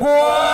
Whoa!